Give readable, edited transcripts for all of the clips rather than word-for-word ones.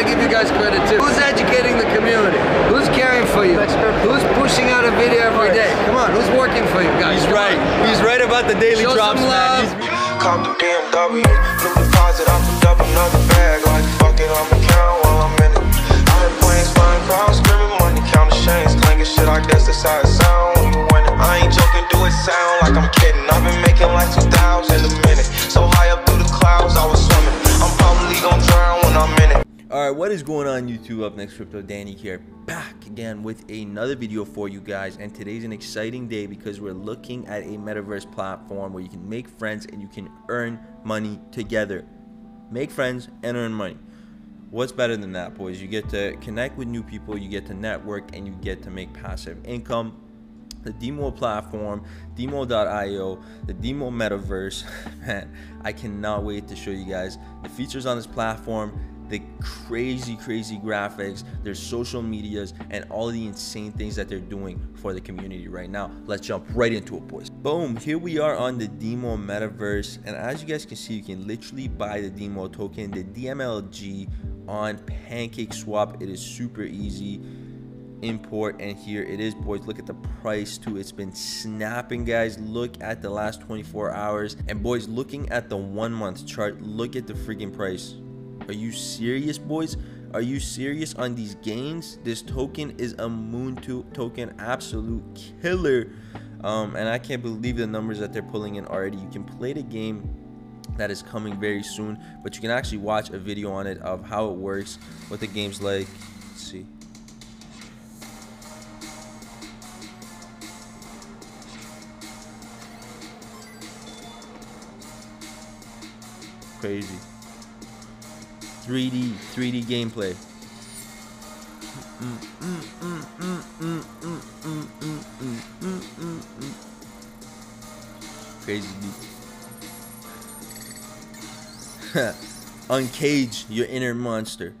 gotta give you guys credit too. Who's educating the community? Who's caring for you? Who's pushing out a video every day? Come on, who's working for you guys? He's right. He's right about the daily drops, man. Come to DMW, flip the closet, I'll put up another bag. Like fucking on the count while I'm in it. I ain't playing spine crowds, screaming money, counting chains, clanging shit. I guess that's how it sound when you win it. I ain't joking, do it sound like I'm kidding. I've been making like 2,000 a minute. So high up through the clouds, I was swimming. I'm probably gonna drown when I'm in it. Alright, what is going on YouTube? Up next, crypto Danny here, back again with another video for you guys. And today's an exciting day because we're looking at a metaverse platform where you can make friends and you can earn money together. Make friends and earn money. What's better than that, boys? You get to connect with new people, you get to network, and you get to make passive income. The DMLG platform, DMLG.io, the DMLG metaverse. Man, I cannot wait to show you guys the features on this platform, the crazy graphics, their social medias, and all the insane things that they're doing for the community right now. Let's jump right into it, boys. Boom, here we are on the DMLG metaverse, and as you guys can see, you can literally buy the DMLG token, the DMLG, on PancakeSwap. It is super easy. Import, and here it is, boys. Look at the price too. It's been snapping, guys. Look at the last 24 hours, and boys, looking at the 1 month chart, look at the freaking price. Are you serious, boys? Are you serious on these gains? This token is a moon token, absolute killer. And I can't believe the numbers that they're pulling in already. You can play the game that is coming very soon, but you can actually watch a video on it of how it works, what the game's like. Let's see. Crazy. 3D gameplay. Crazy beat. Uncage your inner monster.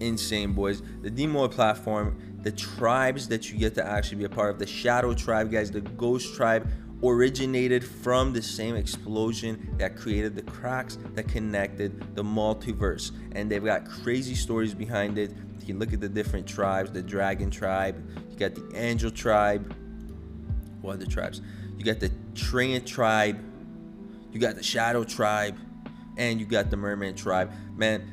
Insane, boys. The DMLG platform, the tribes that you get to actually be a part of, the shadow tribe, guys, the ghost tribe, originated from the same explosion that created the cracks that connected the multiverse, and they've got crazy stories behind it. You can look at the different tribes, the dragon tribe, you got the angel tribe, what other tribes, you got the Treant tribe, you got the shadow tribe, and you got the merman tribe. Man,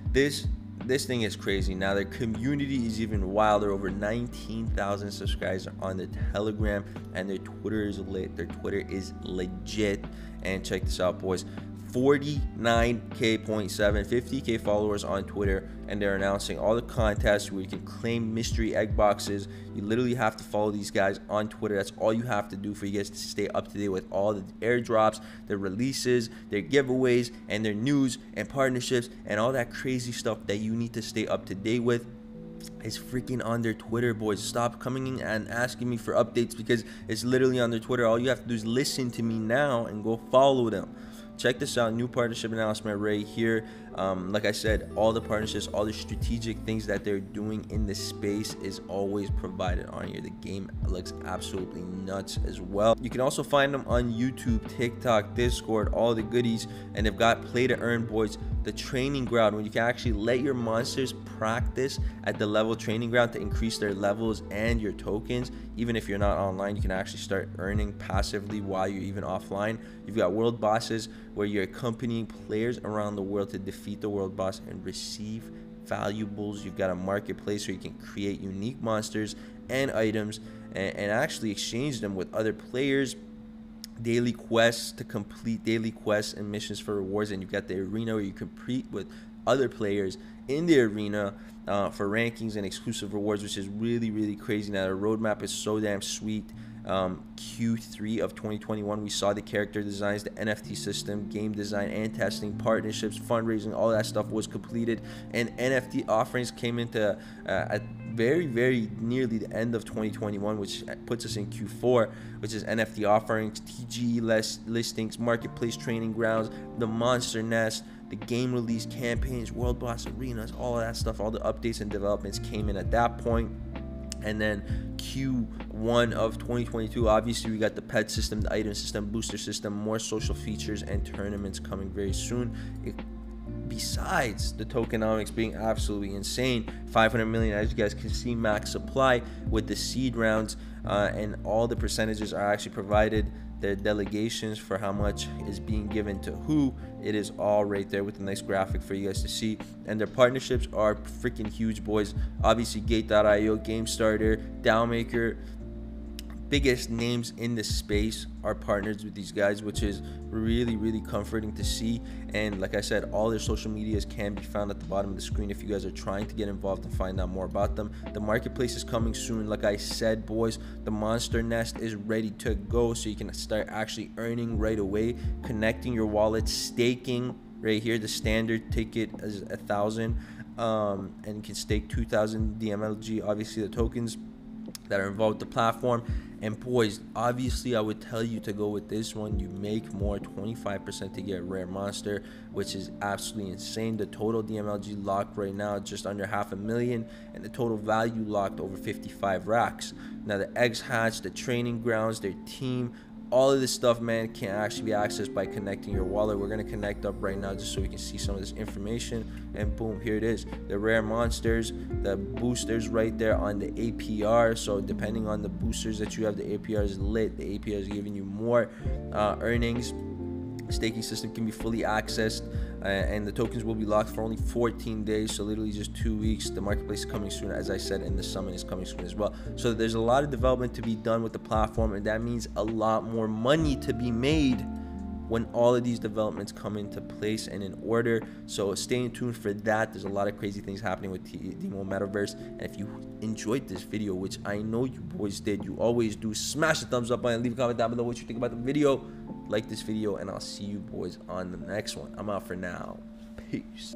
this thing is crazy. Now their community is even wilder. Over 19,000 subscribers on their Telegram, and their Twitter is lit. Their Twitter is legit. And check this out, boys. 49k.7, 50k followers on Twitter, and they're announcing all the contests where you can claim mystery egg boxes. You literally have to follow these guys on Twitter. That's all you have to do for you guys to stay up to date with all the airdrops, their releases, their giveaways, and their news and partnerships and all that crazy stuff that you need to stay up to date with. It's freaking on their Twitter, boys. Stop coming in and asking me for updates because it's literally on their Twitter. All you have to do is listen to me now and go follow them. Check this out, new partnership announcement right here. Like I said, all the partnerships, all the strategic things that they're doing in this space is always provided on here. The game looks absolutely nuts as well. You can also find them on YouTube, TikTok, Discord, all the goodies, and they've got play to earn, boys. The training ground, when you can actually let your monsters practice at the level training ground to increase their levels and your tokens. Even if you're not online, you can actually start earning passively while you're even offline. You've got world bosses where you're accompanying players around the world to defeat the world boss and receive valuables. You've got a marketplace where you can create unique monsters and items and actually exchange them with other players. Daily quests to complete, daily quests and missions for rewards, and you've got the arena where you compete with other players in the arena for rankings and exclusive rewards, which is really crazy. Now the roadmap is so damn sweet. Q3 of 2021, we saw the character designs, the NFT system, game design and testing, partnerships, fundraising, all that stuff was completed, and NFT offerings came into at very nearly the end of 2021, which puts us in Q4, which is NFT offerings, TGE listings, marketplace, training grounds, the monster nest, the game release, campaigns, world boss arenas, all of that stuff, all the updates and developments came in at that point. And then Q1 of 2022, obviously we got the pet system, the item system, booster system, more social features and tournaments coming very soon. besides the tokenomics being absolutely insane, 500 million, as you guys can see, max supply with the seed rounds, and all the percentages are actually provided, their delegations for how much is being given to who. It is all right there with a nice graphic for you guys to see. And their partnerships are freaking huge, boys. Obviously, Gate.io, GameStarter, Downmaker, biggest names in the space are partners with these guys, which is really comforting to see. And like I said, all their social medias can be found at the bottom of the screen if you guys are trying to get involved and find out more about them. The marketplace is coming soon. Like I said, boys, the monster nest is ready to go, so you can start actually earning right away, connecting your wallet, staking right here. The standard ticket is 1,000, and you can stake 2,000 DMLG, obviously the tokens that are involved with the platform. And boys, obviously I would tell you to go with this one. You make more 25% to get rare monster, which is absolutely insane. The total DMLG locked right now just under 500,000, and the total value locked over 55 racks. Now the eggs hatch, the training grounds, their team, all of this stuff, man, can actually be accessed by connecting your wallet. We're going to connect up right now just so we can see some of this information, and boom, here it is, the rare monsters, the boosters right there on the APR. So depending on the boosters that you have, the APR is lit, the APR is giving you more earnings. Staking system can be fully accessed, and the tokens will be locked for only 14 days, so literally just 2 weeks. The marketplace is coming soon, as I said, and the summit is coming soon as well. So there's a lot of development to be done with the platform, and that means a lot more money to be made when all of these developments come into place and in order. So stay tuned for that. There's a lot of crazy things happening with the Metaverse. And if you enjoyed this video, which I know you boys did, you always do, smash the thumbs up button, leave a comment down below what you think about the video. Like this video, and I'll see you boys on the next one. I'm out for now. Peace.